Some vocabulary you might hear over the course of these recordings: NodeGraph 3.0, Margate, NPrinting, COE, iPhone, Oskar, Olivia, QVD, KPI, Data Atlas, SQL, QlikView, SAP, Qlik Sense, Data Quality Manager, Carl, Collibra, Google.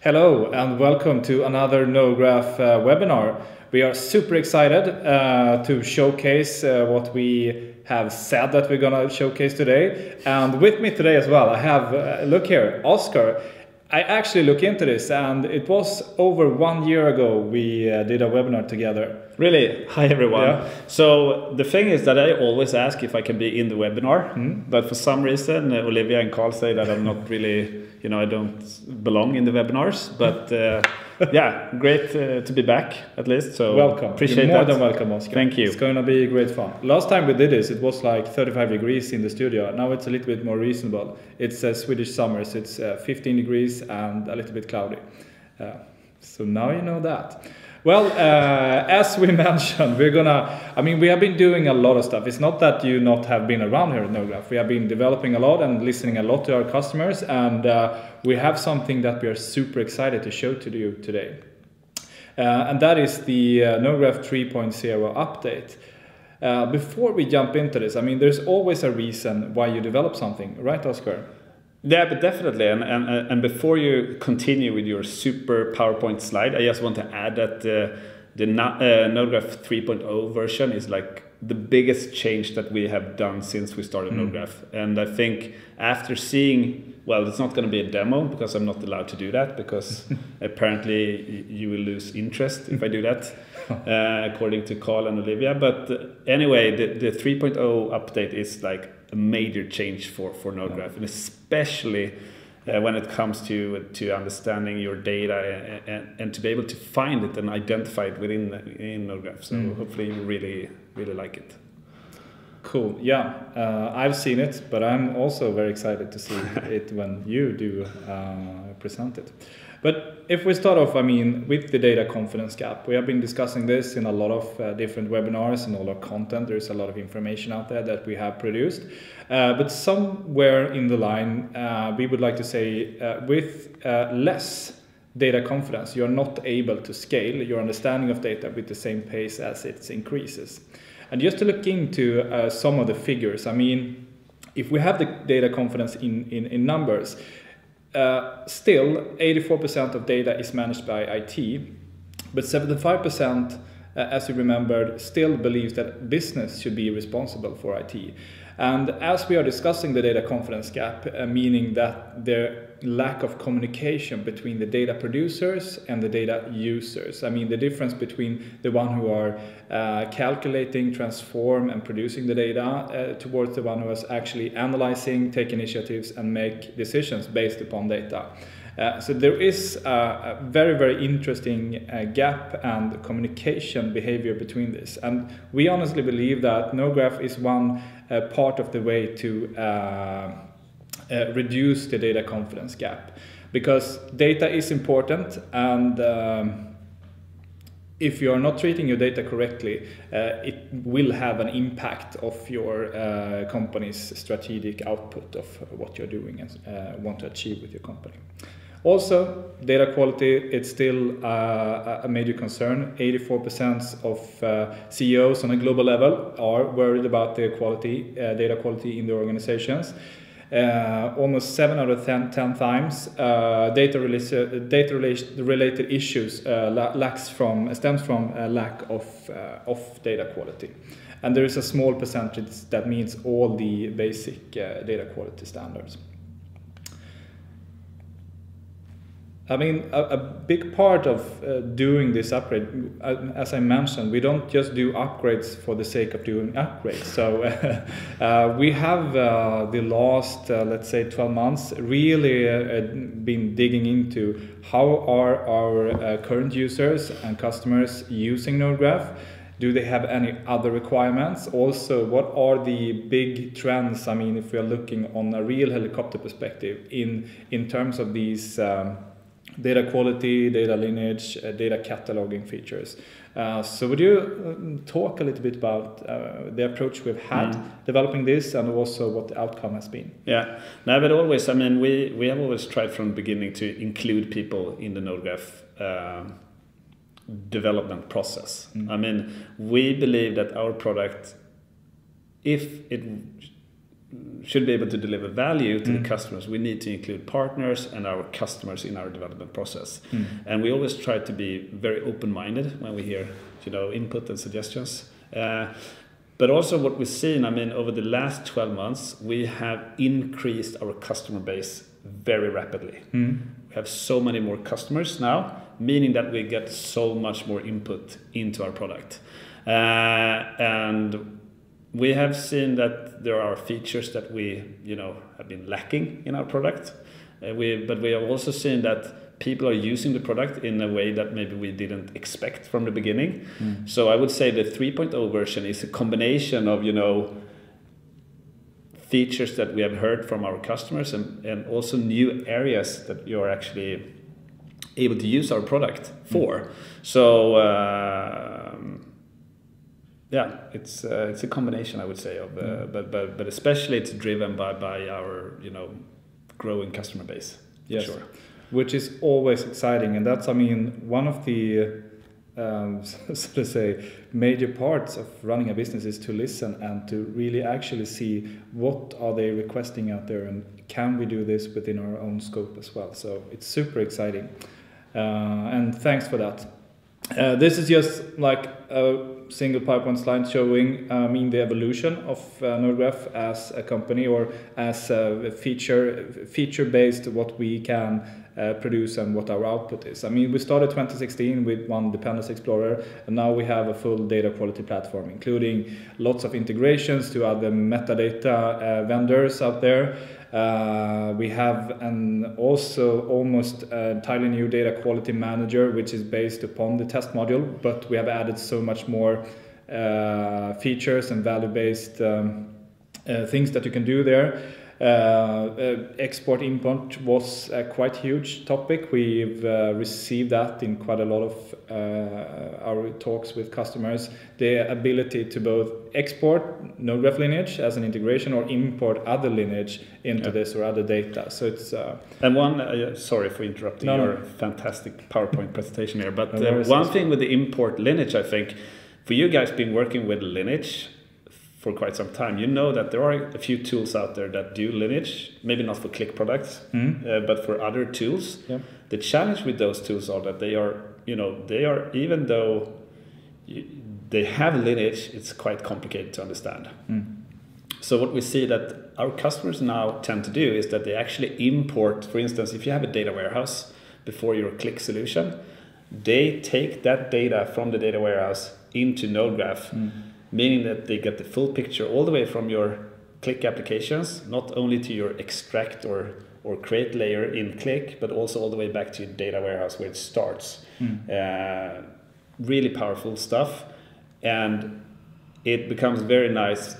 Hello and welcome to another NodeGraph webinar. We are super excited to showcase what we have said that we're going to showcase today. And with me today as well, I have, look here, Oskar. I actually looked into this and it was over 1 year ago we did a webinar together. Really? Hi everyone. Yeah. So the thing is that I always ask if I can be in the webinar, but for some reason Olivia and Carl say that I'm not really, you know, I don't belong in the webinars, but yeah, great to be back at least. So welcome. Appreciate that. You're more than welcome, Oskar. Thank you. It's going to be great fun. Last time we did this, it was like 35 degrees in the studio. Now it's a little bit more reasonable. It's Swedish summers. It's 15 degrees and a little bit cloudy. So now you know that. Well, as we mentioned, we're gonna, I mean, we have been doing a lot of stuff. It's not that you not have been around here at NodeGraph. We have been developing a lot and listening a lot to our customers, and we have something that we are super excited to show to you today. And that is the NodeGraph 3.0 update. Before we jump into this, I mean, there's always a reason why you develop something, right, Oskar? Yeah, but definitely, and before you continue with your super PowerPoint slide, I just want to add that the NodeGraph 3.0 version is like the biggest change that we have done since we started NodeGraph. And I think after seeing, well, it's not going to be a demo because I'm not allowed to do that, because apparently you will lose interest if I do that, according to Carl and Olivia. But anyway, the 3.0 update is like a major change for NodeGraph, and especially when it comes to understanding your data and to be able to find it and identify it within NodeGraph. So hopefully you really like it. Cool. Yeah, I've seen it, but I'm also very excited to see it when you do present it. But if we start off, I mean, with the data confidence gap, we have been discussing this in a lot of different webinars and all our content. There's a lot of information out there that we have produced. But somewhere in the line, we would like to say with less data confidence, you're not able to scale your understanding of data with the same pace as it increases. And just to look into some of the figures, I mean, if we have the data confidence in numbers, still 84% of data is managed by IT, but 75%, as you remembered, still believes that business should be responsible for IT. And as we are discussing the data confidence gap, meaning that the lack of communication between the data producers and the data users, I mean the difference between the one who are calculating, transform and producing the data towards the one who is actually analyzing, take initiatives and make decisions based upon data. So there is a very, very interesting gap and communication behavior between this. And we honestly believe that NodeGraph is one part of the way to reduce the data confidence gap. Because data is important, and if you are not treating your data correctly, it will have an impact of your company's strategic output of what you're doing and want to achieve with your company. Also, data quality, it's still a major concern. 84% of CEOs on a global level are worried about the quality, data quality in their organizations. Almost 7 out of 10 times data-related issues stems from a lack of data quality. And there is a small percentage that means all the basic data quality standards. I mean, a big part of doing this upgrade, as I mentioned, we don't just do upgrades for the sake of doing upgrades. So we have the last, let's say, 12 months really been digging into how are our current users and customers using NodeGraph. Do they have any other requirements? Also, what are the big trends? I mean, if we are looking on a real helicopter perspective in terms of these data quality, data lineage, data cataloging features. So would you talk a little bit about the approach we've had developing this, and also what the outcome has been? Yeah, no, but always, I mean, we have always tried from the beginning to include people in the NodeGraph development process. I mean, we believe that our product, if it should be able to deliver value to the customers, we need to include partners and our customers in our development process. And we always try to be very open-minded when we hear, you know, input and suggestions. But also what we've seen, I mean, over the last 12 months, we have increased our customer base very rapidly. We have so many more customers now, meaning that we get so much more input into our product. And we have seen that there are features that we, you know, have been lacking in our product. But we have also seen that people are using the product in a way that maybe we didn't expect from the beginning. So I would say the 3.0 version is a combination of, you know, features that we have heard from our customers and also new areas that you are actually able to use our product for. So yeah, it's a combination, I would say, of but especially it's driven by our, you know, growing customer base. Yes, sure. Which is always exciting, and that's, I mean, one of the so to say, major parts of running a business is to listen and to really actually see what are they requesting out there and can we do this within our own scope as well. So it's super exciting, and thanks for that. This is just like a single PowerPoint slide showing, I mean, the evolution of NodeGraph as a company or as a feature based what we can produce and what our output is. I mean, we started 2016 with one Dependence Explorer, and now we have a full data quality platform, including lots of integrations to other metadata vendors out there. We have an also almost entirely new Data Quality Manager, which is based upon the test module, but we have added so much more features and value-based things that you can do there. Export-import was a quite huge topic. We've received that in quite a lot of our talks with customers. The ability to both export NodeGraph lineage as an integration or import other lineage into this or other data. So it's and one sorry for interrupting your fantastic PowerPoint presentation here, but one thing with the import lineage, I think for you guys been working with lineage for quite some time, you know that there are a few tools out there that do lineage, maybe not for Qlik products, but for other tools. The challenge with those tools are that they are, you know, they are, even though they have lineage, it's quite complicated to understand. So what we see that our customers now tend to do is that they actually import, for instance, if you have a data warehouse before your Qlik solution, they take that data from the data warehouse into NodeGraph, meaning that they get the full picture all the way from your Qlik applications, not only to your extract or create layer in Qlik, but also all the way back to your data warehouse where it starts. Really powerful stuff. And it becomes very nice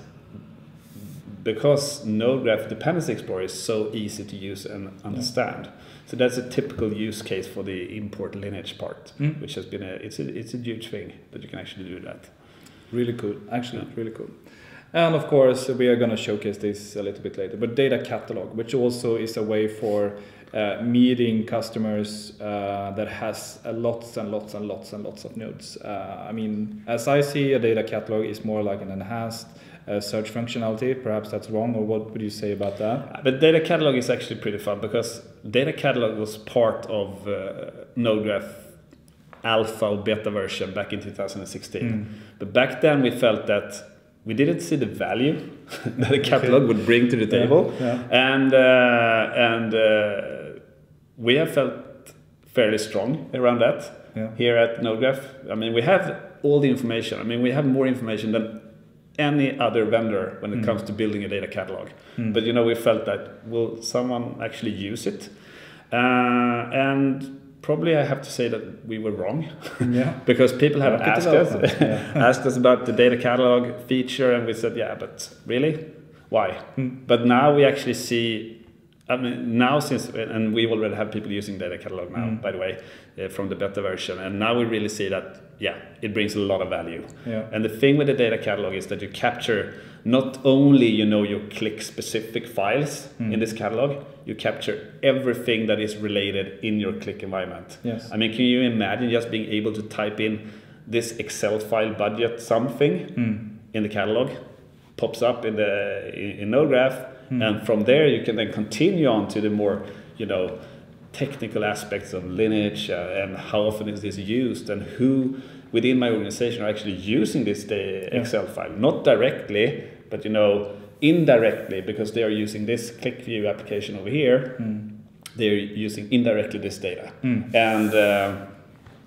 because NodeGraph Dependency Explorer is so easy to use and understand. So that's a typical use case for the import lineage part, which has been it's a huge thing that you can actually do that. Really cool, actually, really cool. And of course, we are going to showcase this a little bit later, but data catalog, which also is a way for meeting customers that has lots of nodes. I mean, as I see, a data catalog is more like an enhanced search functionality. Perhaps that's wrong, or what would you say about that? But data catalog is actually pretty fun, because data catalog was part of NodeGraph alpha or beta version back in 2016. But back then we felt that we didn't see the value that a catalog would bring to the table. And we have felt fairly strong around that here at NodeGraph. I mean, we have all the information. I mean, we have more information than any other vendor when it comes to building a data catalog. But, you know, we felt that, will someone actually use it? And probably I have to say that we were wrong, because people have asked us about the data catalog feature, and we said, yeah, but really, why? But now we actually see, I mean, now since, and we already have people using data catalog now, by the way, from the beta version, and now we really see that, yeah, it brings a lot of value. And the thing with the data catalog is that you capture not only, you know, your Qlik specific files in this catalog, you capture everything that is related in your Qlik environment. I mean, can you imagine just being able to type in this Excel file budget something in the catalog? pops up in the NodeGraph, and from there you can then continue on to the more, you know, technical aspects of lineage and how often is this used and who within my organization are actually using this Excel file, not directly, but you know, indirectly, because they are using this Qlik view application over here. They're using indirectly this data, and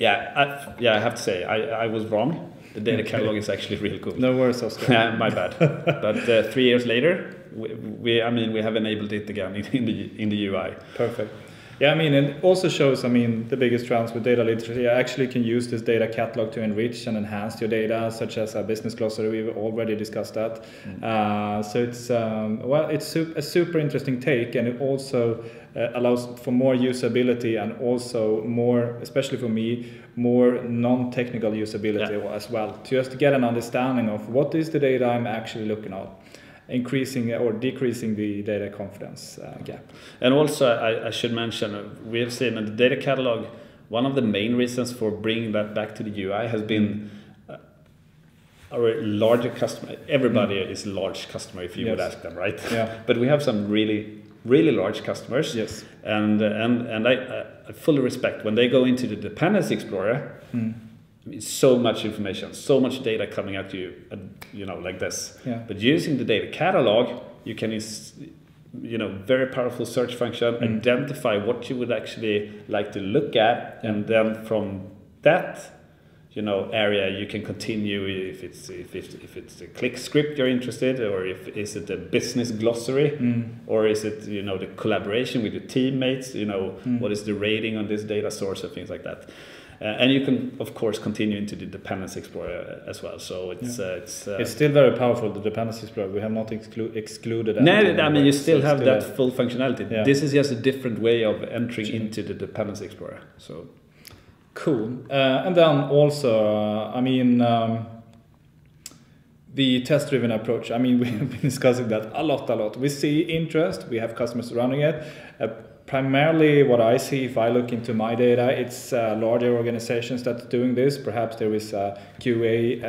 I have to say I was wrong. The data catalog is actually really cool. No worries, Oskar. My bad. But 3 years later, we have enabled it again in the UI. Perfect. Yeah, I mean, it also shows, I mean, the biggest trends with data literacy. I actually can use this data catalog to enrich and enhance your data, such as a business glossary. We've already discussed that. So it's, well, it's a super interesting take, and it also allows for more usability and also more, especially for me, more non-technical usability as well, just to get an understanding of what is the data I'm actually looking at. Increasing or decreasing the data confidence gap. And also I should mention, we have seen in the data catalog, one of the main reasons for bringing that back to the UI has been our larger customer. Everybody is a large customer if you would ask them, right? Yeah. But we have some really, really large customers. Yes. And I fully respect when they go into the Dependency Explorer, so much information, so much data coming at you, you know, like this. Yeah. But using the data catalog, you can, you know, very powerful search function, identify what you would actually like to look at, and then from that, you know, area you can continue if it's a Qlik script you're interested, or is it a business glossary, or is it, you know, the collaboration with your teammates, you know, what is the rating on this data source and things like that. And you can, of course, continue into the Dependency Explorer as well. So it's still very powerful, the Dependency Explorer. We have not excluded that. No, I mean, you still have that full functionality. Yeah. This is just a different way of entering into the Dependency Explorer. So cool. And then also, I mean, the test-driven approach. I mean, we have been discussing that a lot. We see interest. We have customers surrounding it. Primarily what I see if I look into my data, it's larger organizations that's doing this. Perhaps there is a QA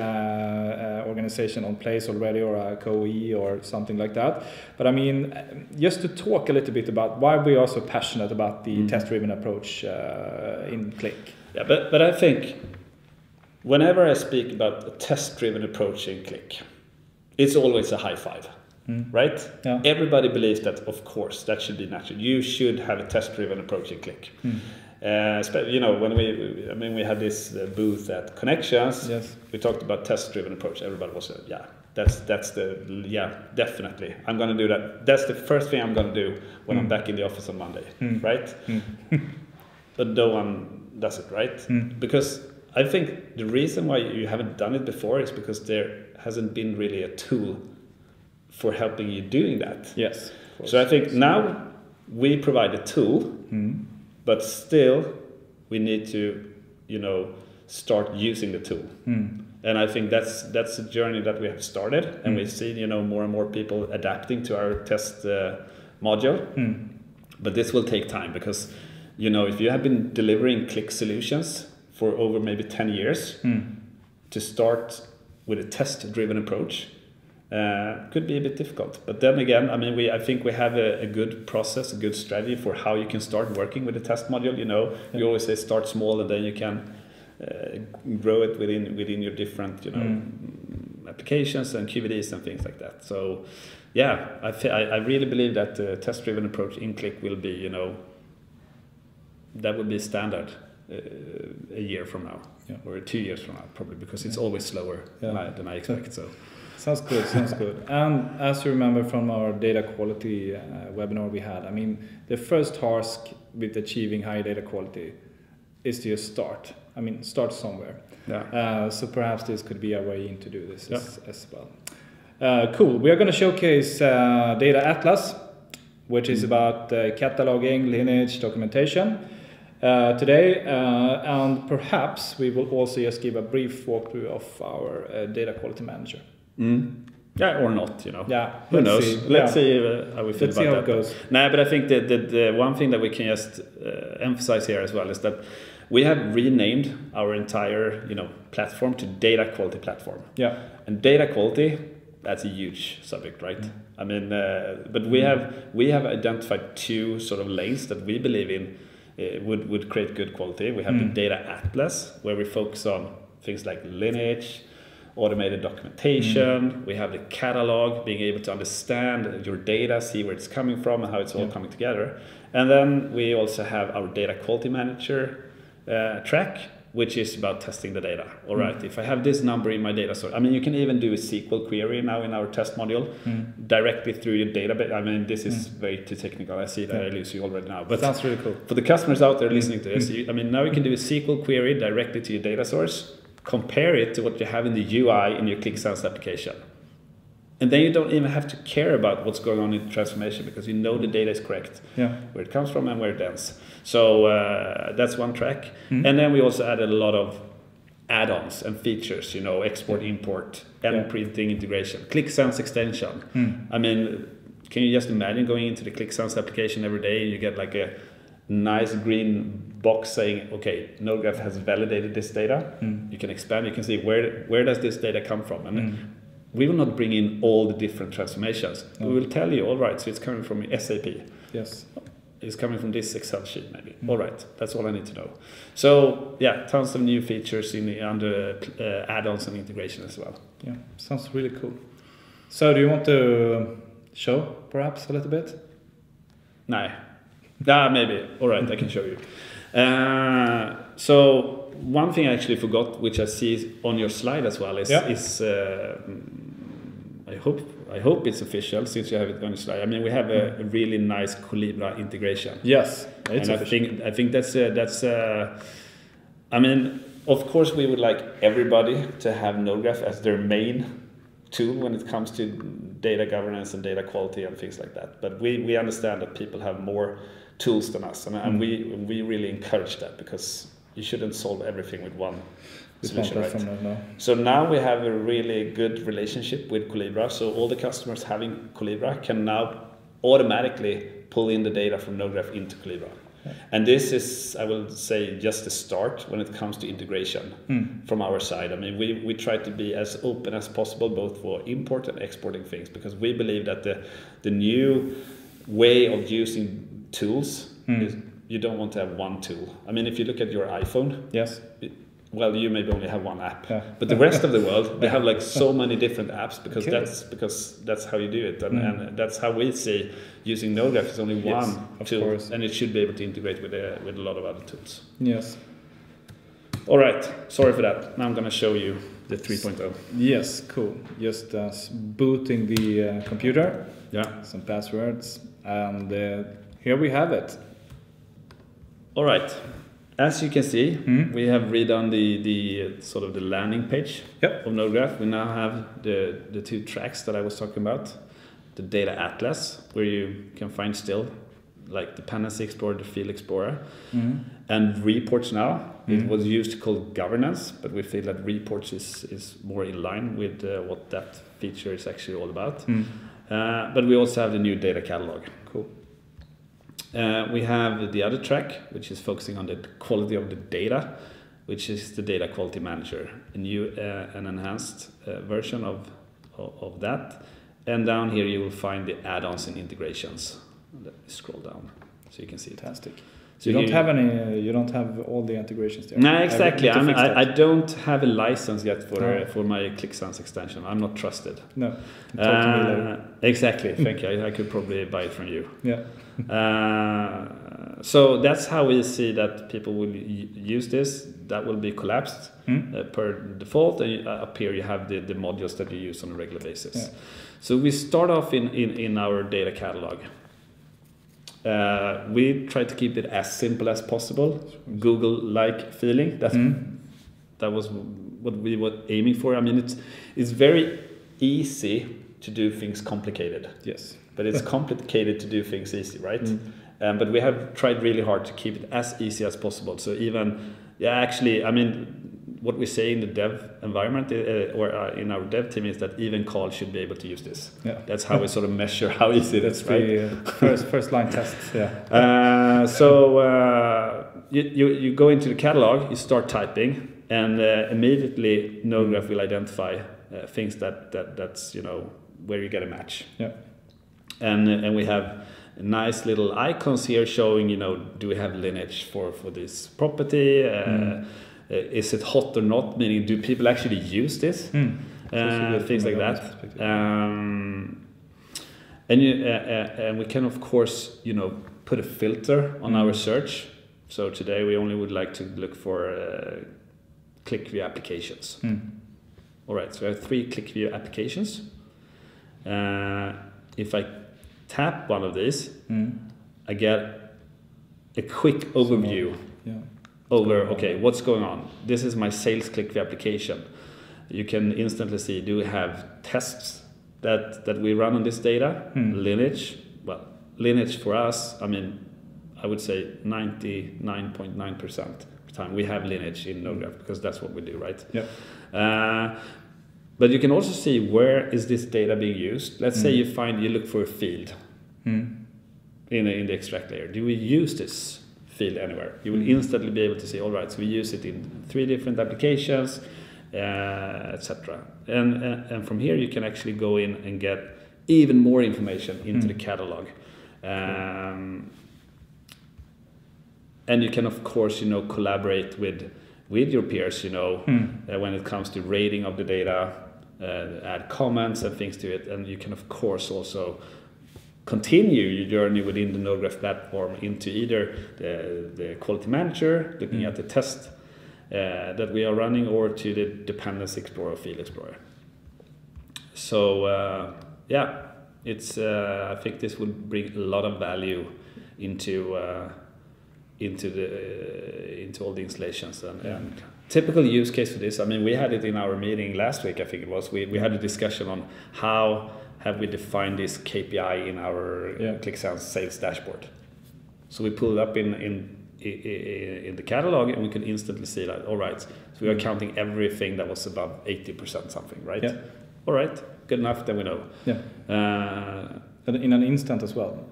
organization on place already, or a COE or something like that. But I mean, just to talk a little bit about why we are so passionate about the test-driven approach in Qlik. Yeah, but I think whenever I speak about a test-driven approach in Qlik, it's always a high five. Right? Yeah. Everybody believes that, of course, that should be natural. You should have a test-driven approach in Qlik. You know, when we had this booth at Connections, we talked about test-driven approach. Everybody was like, yeah, that's definitely. I'm going to do that. That's the first thing I'm going to do when I'm back in the office on Monday, right? But no one does it, right? Because I think the reason why you haven't done it before is because there hasn't been really a tool for helping you doing that. Yes. So I think now we provide a tool, but still we need to, you know, start using the tool. And I think that's a journey that we have started, and we've seen, you know, more and more people adapting to our test module. But this will take time, because, you know, if you have been delivering Qlik solutions for over maybe 10 years, to start with a test-driven approach, could be a bit difficult. But then again, I mean, I think we have a good process, a good strategy for how you can start working with the test module. You know, we always say start small, and then you can grow it within your different, you know, applications and QVDs and things like that. So, yeah, I really believe that the test-driven approach in Qlik will be, you know, that will be standard a year from now, or 2 years from now, probably, because it's always slower than I expect. So. Sounds good, sounds good. And as you remember from our data quality webinar we had, I mean, the first task with achieving high data quality is to just start. I mean, start somewhere. Yeah. So perhaps this could be a way in to do this as well. Cool. We are going to showcase Data Atlas, which is about cataloging, lineage, documentation. Today, and perhaps we will also just give a brief walkthrough of our Data Quality Manager. Yeah, or not, you know. Yeah, who knows? See. Let's see how we feel about how that. It goes. No, but I think that the one thing that we can just emphasize here as well is that we have renamed our entire, you know, platform to Data Quality Platform. Yeah. And data quality that's a huge subject, right? Mm-hmm. I mean, but we have identified two sort of lanes that we believe in would create good quality. We have the Data Atlas, where we focus on things like lineage, automated documentation. We have the catalog, being able to understand your data, see where it's coming from and how it's all coming together. And then we also have our Data Quality Manager track, which is about testing the data. All right, if I have this number in my data source, I mean, you can even do a SQL query now in our test module directly through your database. I mean, this is way too technical. I see that I lose you already now, but that's really cool. For the customers out there listening to this, I mean, now you can do a SQL query directly to your data source, compare it to what you have in the UI in your Qlik Sense application. And then you don't even have to care about what's going on in the transformation, because you know the data is correct, where it comes from and where it ends. So that's one track. And then we also added a lot of add-ons and features, you know, export, import, NPrinting integration, Qlik Sense extension. I mean, can you just imagine going into the Qlik Sense application every day and you get like a nice green box saying, okay, NodeGraph has validated this data. You can expand, you can see where does this data come from. I mean, we will not bring in all the different transformations. We will tell you, all right, so it's coming from SAP. Yes. It's coming from this Excel sheet, maybe. All right, that's all I need to know. So yeah, tons of new features in the under add-ons and integration as well. Yeah, sounds really cool. So do you want to show perhaps a little bit? No. Ah, maybe. All right, I can show you. So one thing I actually forgot, which I see on your slide as well, is, I hope it's official since you have it on your slide. I mean, we have a really nice Collibra integration. Yes, it's and official. I think that's I mean, of course, we would like everybody to have NodeGraph as their main tool when it comes to data governance and data quality and things like that. But we understand that people have more tools than us, and we really encourage that, because you shouldn't solve everything with one solution, right? So now we have a really good relationship with Collibra. So all the customers having Collibra can now automatically pull in the data from NodeGraph into Collibra. And this is, I will say, just the start when it comes to integration from our side. I mean, we try to be as open as possible, both for import and exporting things, because we believe that the new way of using tools is you don't want to have one tool. I mean, if you look at your iPhone, well, you maybe only have one app, but the rest of the world, they have like so many different apps, because that's how you do it, and that's how we see using NodeGraph is only one tool, and it should be able to integrate with a lot of other tools. Yes. All right. Sorry for that. Now I'm going to show you the 3.0. Yes. Cool. Just booting the computer. Yeah. Some passwords, and here we have it. All right, as you can see, we have redone the sort of the landing page of NodeGraph. We now have the two tracks that I was talking about. The Data Atlas, where you can find still like the Panacea Explorer, the Field Explorer, and reports now. It was used to call governance, but we feel that reports is more in line with what that feature is actually all about. But we also have the new data catalog. Cool. We have the other track, which is focusing on the quality of the data, which is the Data Quality Manager, a new and enhanced version of that. And down here you will find the add-ons and integrations. Let me scroll down so you can see it. Fantastic. So you don't have any. You don't have all the integrations there. No, exactly. I don't have a license yet for my Qlik Sense extension. I'm not trusted. No. Talk to me later. Exactly. Thank you. I could probably buy it from you. Yeah. So that's how we see that people will use this. That will be collapsed per default, and up here you have the modules that you use on a regular basis. Yeah. So we start off in our data catalog. We try to keep it as simple as possible, Google-like feeling. That was what we were aiming for. I mean, it's very easy to do things complicated. Yes. But it's complicated to do things easy, right? But we have tried really hard to keep it as easy as possible. So even, actually, I mean, what we say in the dev environment or in our dev team is that even Carl should be able to use this. Yeah. That's how we sort of measure how easy it is, right? The first line tests, So you go into the catalog, you start typing, and immediately NodeGraph will identify things that's where you get a match. Yeah. And we have nice little icons here showing, do we have lineage for this property? Is it hot or not? Meaning, do people actually use this? Things like that. And we can, of course, put a filter on our search. So today we only would like to look for Qlik view applications. All right, so we have 3 Qlik view applications. If I tap one of these, I get a quick overview okay, what's going on? This is my sales Qlik view application. You can instantly see, do we have tests that we run on this data? Lineage, well, lineage for us, I mean, I would say 99.9% of the time we have lineage in NodeGraph because that's what we do, right? Yeah. But you can also see where is this data being used. Let's say you look for a field in the extract layer. Do we use this field anywhere? You will instantly be able to see, all right, so we use it in 3 different applications, etc. And from here you can actually go in and get even more information into the catalog. And you can, of course, collaborate with your peers, when it comes to rating of the data, add comments and things to it. And you can, of course, also continue your journey within the NodeGraph platform into either the Quality Manager, looking at the test that we are running, or to the Dependency Explorer, Field Explorer. So, yeah, it's I think this will bring a lot of value into all the installations and typical use case for this. I mean, we had it in our meeting last week, I think it was. We had a discussion on how have we defined this KPI in our Qlik Sense sales dashboard. So we pulled it up in the catalog, and we could instantly see that, all right, so we are counting everything that was above 80% something, right? Yeah. All right, good enough, then we know. Yeah. And in an instant as well.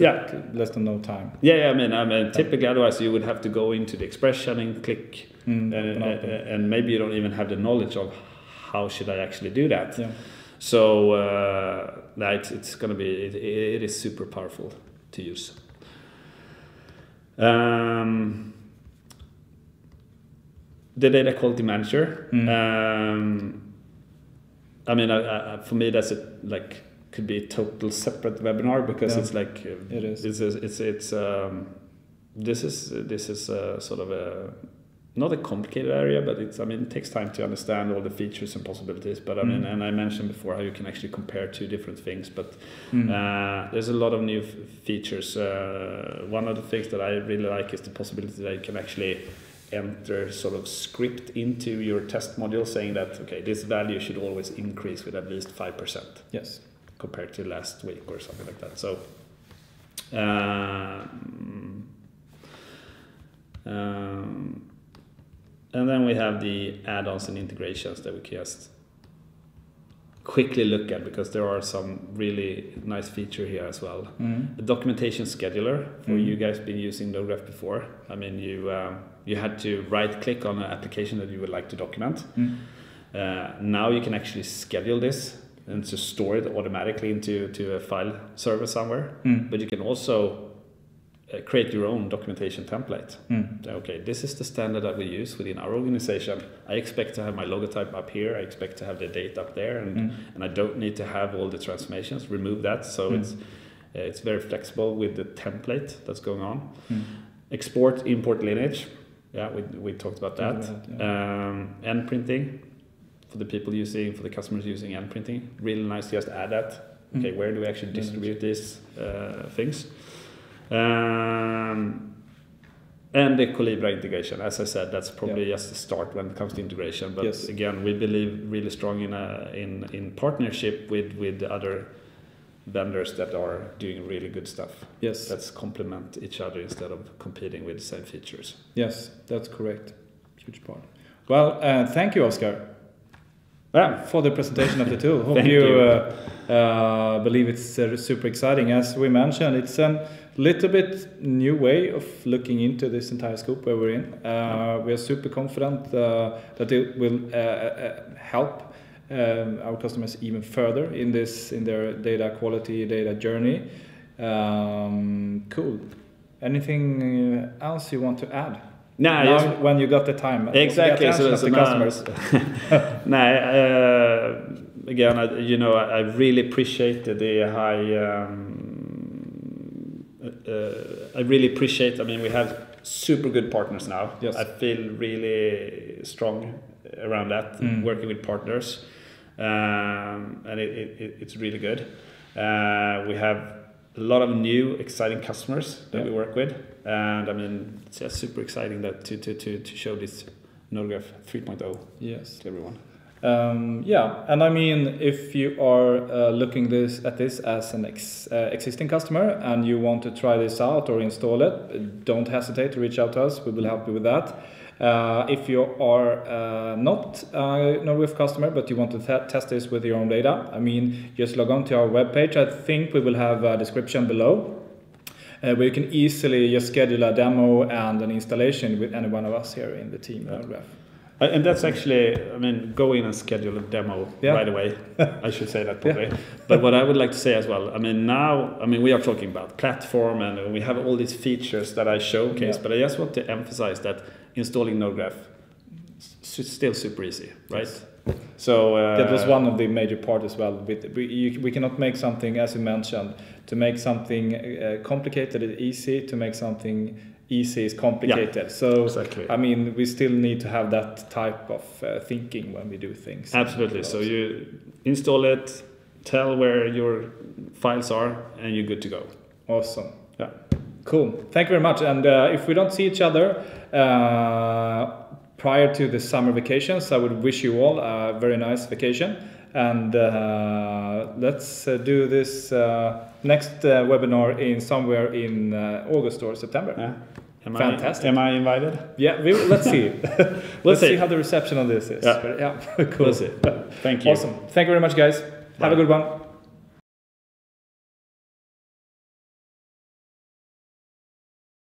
Yeah, less than no time. Yeah, I mean, typically otherwise you would have to go into the expression and Qlik, and maybe you don't even have the knowledge of how should I actually do that. Yeah. So it's going to be, it is super powerful to use. The Data Quality Manager. I mean, for me that's could be a total separate webinar because it's like this is sort of a not a complicated area, but it's it takes time to understand all the features and possibilities. But I mean, and I mentioned before how you can actually compare 2 different things. But there's a lot of new features. One of the things that I really like is the possibility that you can actually enter sort of script into your test module saying that okay, this value should always increase with at least 5%. Yes. Compared to last week or something like that. So and then we have the add-ons and integrations that we can just quickly look at because there are some really nice features here as well. The documentation scheduler for you guys been using NodeGraph before. I mean, you had to right-click on an application that you would like to document. Now you can actually schedule this and to store it automatically into a file server somewhere. But you can also create your own documentation template. Okay, this is the standard that we use within our organization. I expect to have my logotype up here, I expect to have the date up there, and I don't need to have all the transformations, remove that. So it's very flexible with the template that's going on. Export, import lineage. Yeah, we talked about that. NPrinting. For the people using, for the customers using NPrinting, really nice to just add that. Okay, where do we actually distribute these things? And the Collibra integration, as I said, that's probably just the start when it comes to integration. But again, we believe really strong in partnership with other vendors that are doing really good stuff. Yes, let's complement each other instead of competing with the same features. Yes, that's correct. Huge part. Well, thank you, Oskar. Yeah, for the presentation of the tool. Hope you believe it's super exciting. As we mentioned, it's a little bit new way of looking into this entire scope where we're in. We are super confident that it will help our customers even further in this, in their data quality, data journey. Cool. Anything else you want to add? No, now, yes. When you got the time. Exactly. So that's the customers. No, again, you know, I really appreciated the high. I really appreciate. I mean, we have super good partners now. Yes. I feel really strong around that. Working with partners, and it's really good. We have a lot of new exciting customers that we work with. And I mean, it's just super exciting that to show this NodeGraph 3.0 to everyone. Yeah, and I mean, if you are looking at this as an existing customer and you want to try this out or install it, don't hesitate to reach out to us. We will help you with that. If you are not a NodeGraph customer, but you want to test this with your own data, I mean, just log on to our webpage. I think we will have a description below. Where you can easily just schedule a demo and an installation with any one of us here in the team. And that's actually, I mean, go in and schedule a demo right away. I should say that probably. But what I would like to say as well, I mean, now, I mean, we are talking about platform and we have all these features that I showcase, but I just want to emphasize that installing NodeGraph is still super easy, right? Yes. So that was one of the major parts as well. We cannot make something, as you mentioned, to make something complicated is easy, to make something easy is complicated. Yeah, so exactly. I mean, we still need to have that type of thinking when we do things. Absolutely. So you install it, tell where your files are, and you're good to go. Awesome. Yeah. Cool. Thank you very much. And if we don't see each other prior to the summer vacations, I would wish you all a very nice vacation. And let's do this next webinar in somewhere in August or September. Yeah. Fantastic. Am I invited? Yeah, let's see. let's see how the reception on this is. Yeah, cool. We'll see. Thank you. Awesome. Thank you very much, guys. Bye. Have a good one.